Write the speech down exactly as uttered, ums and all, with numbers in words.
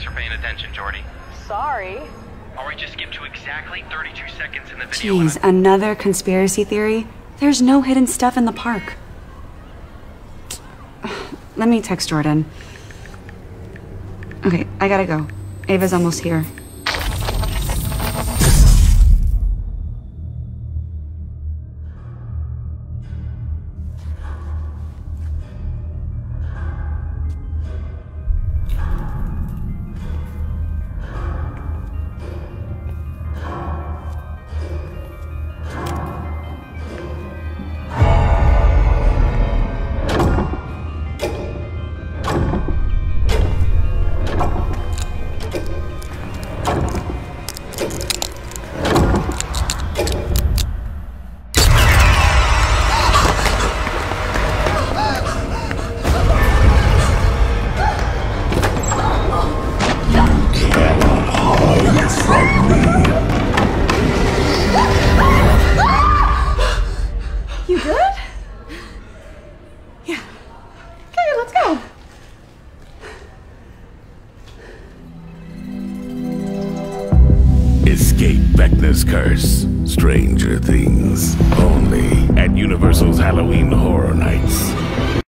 Thanks for paying attention, Jordy. Sorry. Alright, just skip to exactly thirty-two seconds in the video. Jeez, another conspiracy theory? There's no hidden stuff in the park. Let me text Jordan. Okay, I gotta go. Ava's almost here. Escape Vecna's curse, Stranger Things, only at Universal's Halloween Horror Nights.